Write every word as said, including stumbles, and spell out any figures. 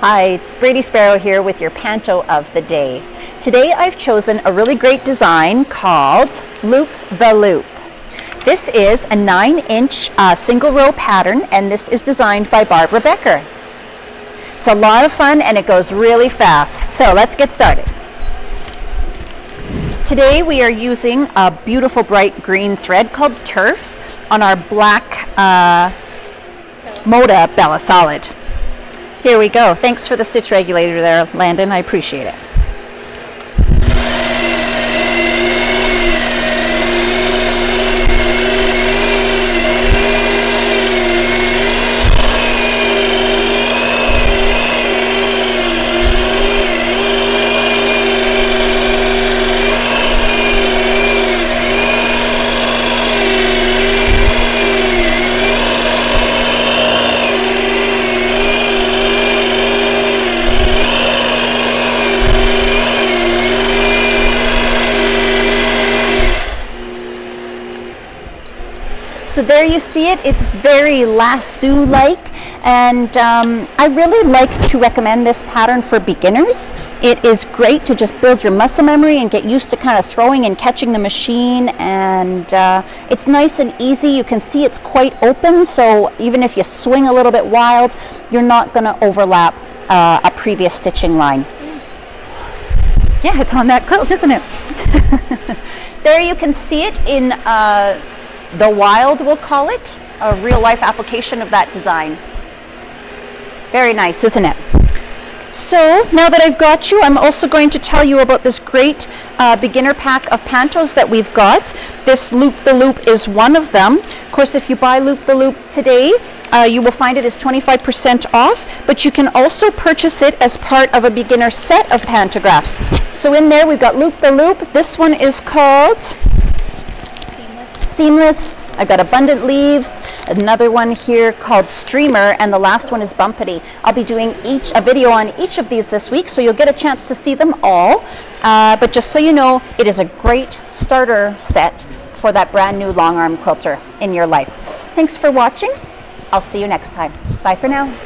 Hi, it's Brady Sparrow here with your panto of the day. Today I've chosen a really great design called Loop the Loop. This is a nine inch uh, single row pattern, and this is designed by Barbara Becker. It's a lot of fun and it goes really fast. So let's get started. Today we are using a beautiful bright green thread called Turf on our black uh, Moda Bella Solid. Here we go. Thanks for the stitch regulator there, Landon. I appreciate it. So there you see it, it's very lasso-like, and um, I really like to recommend this pattern for beginners. It is great to just build your muscle memory and get used to kind of throwing and catching the machine, and uh, it's nice and easy. You can see it's quite open, so even if you swing a little bit wild, you're not going to overlap uh, a previous stitching line. Yeah, it's on that quilt, isn't it? There you can see it in uh, the wild, we'll call it, a real-life application of that design. Very nice, isn't it? So now that I've got you, I'm also going to tell you about this great uh, beginner pack of pantos that we've got. This Loop the Loop is one of them. Of course, if you buy Loop the Loop today, uh, you will find it is twenty-five percent off, but you can also purchase it as part of a beginner set of pantographs. So in there, we've got Loop the Loop. This one is called Seamless. I've got Abundant Leaves, another one here called Streamer, and the last one is Bumpity. I'll be doing each a video on each of these this week, so you'll get a chance to see them all. Uh, but just so you know, it is a great starter set for that brand new long arm quilter in your life. Thanks for watching. I'll see you next time. Bye for now.